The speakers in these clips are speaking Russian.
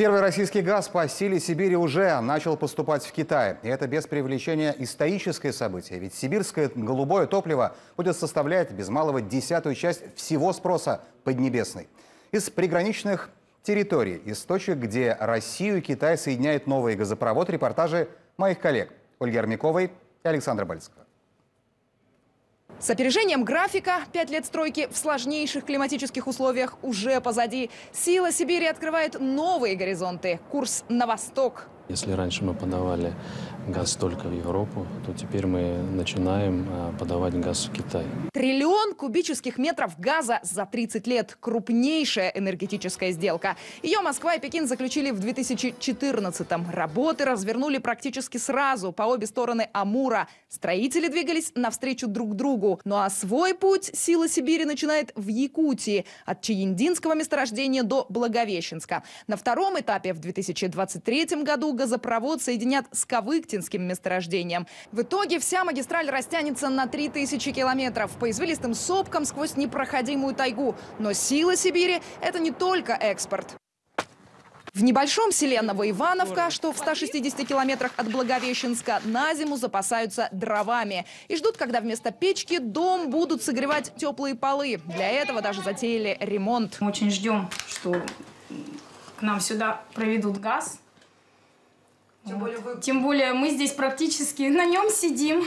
Первый российский газ по силе Сибири уже начал поступать в Китай. И это без привлечения историческое событие. Ведь сибирское голубое топливо будет составлять без малого 10-ю часть всего спроса Поднебесной. Из приграничных территорий, из точек, где Россию и Китай соединяет новый газопровод, репортажи моих коллег Ольги Армяковой и Александра Бальского. С опережением графика 5 лет стройки в сложнейших климатических условиях уже позади. Сила Сибири открывает новые горизонты. Курс на восток. Если раньше мы подавали газ только в Европу, то теперь мы начинаем подавать газ в Китай. 1 триллион кубических метров газа за 30 лет. Крупнейшая энергетическая сделка. Ее Москва и Пекин заключили в 2014-м. Работы развернули практически сразу по обе стороны Амура. Строители двигались навстречу друг другу. Ну а свой путь Сила Сибири начинает в Якутии. От Чаяндинского месторождения до Благовещенска. На втором этапе в 2023 году газопровод соединят с Ковыктинским месторождением. В итоге вся магистраль растянется на 3000 километров по извилистым сопкам сквозь непроходимую тайгу. Но сила Сибири – это не только экспорт. В небольшом селе Ново-Ивановка, что в 160 километрах от Благовещенска, на зиму запасаются дровами. И ждут, когда вместо печки дом будут согревать теплые полы. Для этого даже затеяли ремонт. Мы очень ждем, что к нам сюда проведут газ. Тем более мы здесь практически на нем сидим,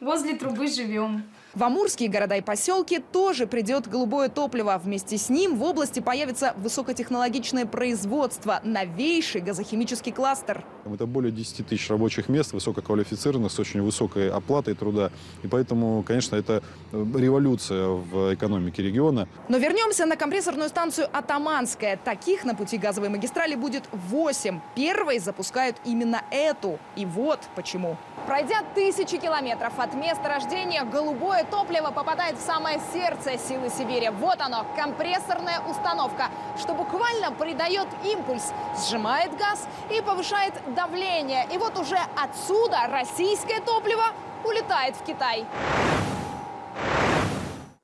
возле трубы живем. В амурские города и поселки тоже придет голубое топливо. Вместе с ним в области появится высокотехнологичное производство, новейший газохимический кластер. Это более 10 тысяч рабочих мест, высококвалифицированных, с очень высокой оплатой труда. И поэтому, конечно, это революция в экономике региона. Но вернемся на компрессорную станцию «Атаманская». Таких на пути газовой магистрали будет 8. Первой запускают именно эту. И вот почему. Пройдя 1000 километров от места рождения, голубое топливо попадает в самое сердце силы Сибири. Вот оно, компрессорная установка, что буквально придает импульс, сжимает газ и повышает давление. И вот уже отсюда российское топливо улетает в Китай.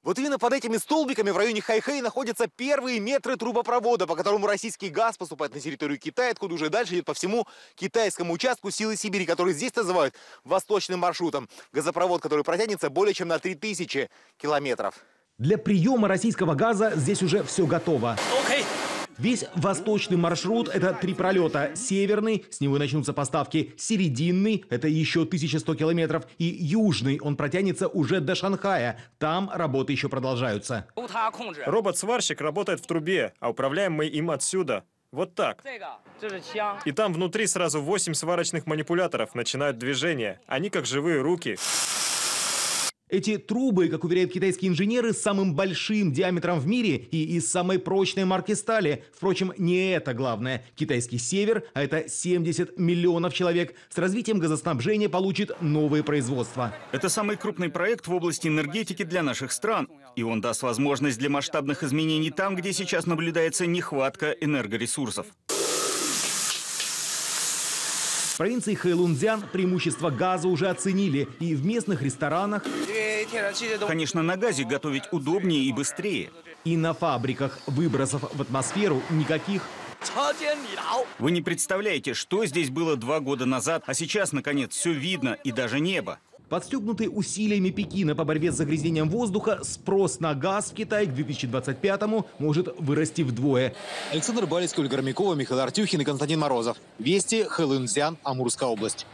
Вот именно под этими столбиками в районе Хайхэй находятся первые метры трубопровода, по которому российский газ поступает на территорию Китая, откуда уже дальше идет по всему китайскому участку силы Сибири, который здесь называют восточным маршрутом. Газопровод, который протянется более чем на 3000 километров. Для приема российского газа здесь уже все готово. Весь восточный маршрут – это 3 пролета. Северный – с него начнутся поставки. Серединный – это еще 1100 километров. И южный – он протянется уже до Шанхая. Там работы еще продолжаются. Робот-сварщик работает в трубе, а управляем мы им отсюда. Вот так. И там внутри сразу 8 сварочных манипуляторов начинают движение. Они как живые руки. Эти трубы, как уверяют китайские инженеры, с самым большим диаметром в мире и из самой прочной марки стали. Впрочем, не это главное. Китайский север, а это 70 миллионов человек, с развитием газоснабжения получит новые производства. Это самый крупный проект в области энергетики для наших стран. И он даст возможность для масштабных изменений там, где сейчас наблюдается нехватка энергоресурсов. В провинции Хэйлунцзян преимущество газа уже оценили. И в местных ресторанах, конечно, на газе готовить удобнее и быстрее. И на фабриках выбросов в атмосферу никаких. Вы не представляете, что здесь было 2 года назад, а сейчас, наконец, все видно и даже небо. Подстегнутый усилиями Пекина по борьбе с загрязнением воздуха, спрос на газ в Китае к 2025-му может вырасти вдвое. Александр Балицкий, Ольга Ромякова, Михаил Артюхин и Константин Морозов. Вести, Хэйлунцзян, Амурская область.